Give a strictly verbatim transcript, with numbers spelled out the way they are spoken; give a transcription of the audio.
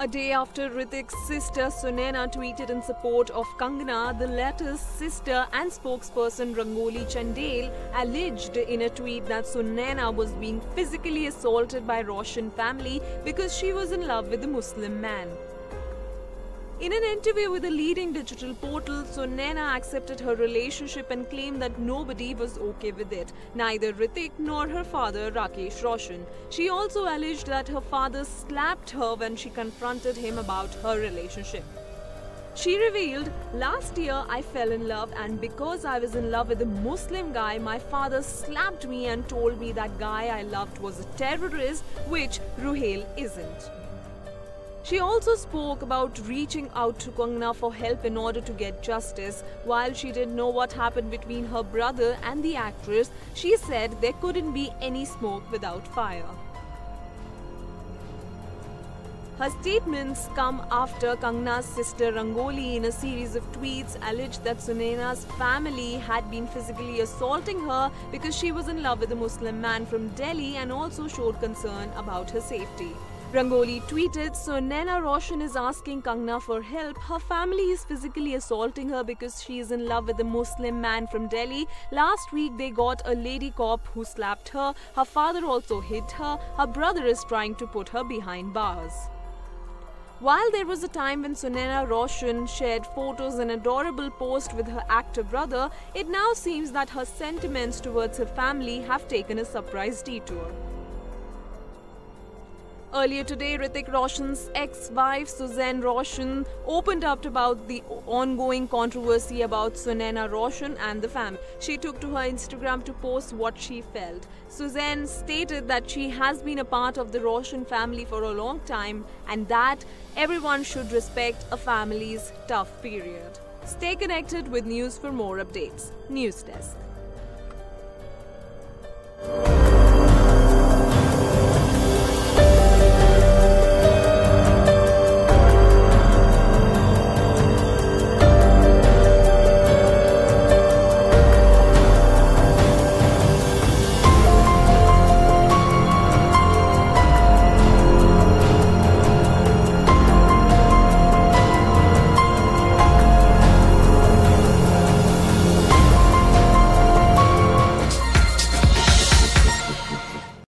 A day after Hrithik's sister Sunaina tweeted in support of Kangana, the latter's sister and spokesperson Rangoli Chandel alleged in a tweet that Sunaina was being physically assaulted by Roshan family because she was in love with a Muslim man. In an interview with a leading digital portal, Sunaina accepted her relationship and claimed that nobody was okay with it, neither Ritik nor her father Rakesh Roshan. She also alleged that her father slapped her when she confronted him about her relationship. She revealed, "Last year I fell in love, and because I was in love with a Muslim guy, my father slapped me and told me that guy I loved was a terrorist, which Ruhail isn't." She also spoke about reaching out to Kangana for help in order to get justice. While she didn't know what happened between her brother and the actress, she said there couldn't be any smoke without fire. Her statements come after Kangana's sister Rangoli, in a series of tweets, alleged that Sunaina's family had been physically assaulting her because she was in love with a Muslim man from Delhi and also showed concern about her safety. Rangoli tweeted, "Sunaina Roshan is asking Kangana for help. Her family is physically assaulting her because she is in love with a Muslim man from Delhi. Last week they got a lady cop who slapped her. Her father also hit her. Her brother is trying to put her behind bars." While there was a time when Sunaina Roshan shared photos and adorable posts with her actor brother, it now seems that her sentiments towards her family have taken a surprise detour. Earlier today, Ritik Roshan's ex-wife Sussane Roshan opened up about the ongoing controversy about Sunaina Roshan and the family. She took to her Instagram to post what she felt. Sussane stated that she has been a part of the Roshan family for a long time and that everyone should respect a family's tough period. Stay connected with news for more updates. News Desk.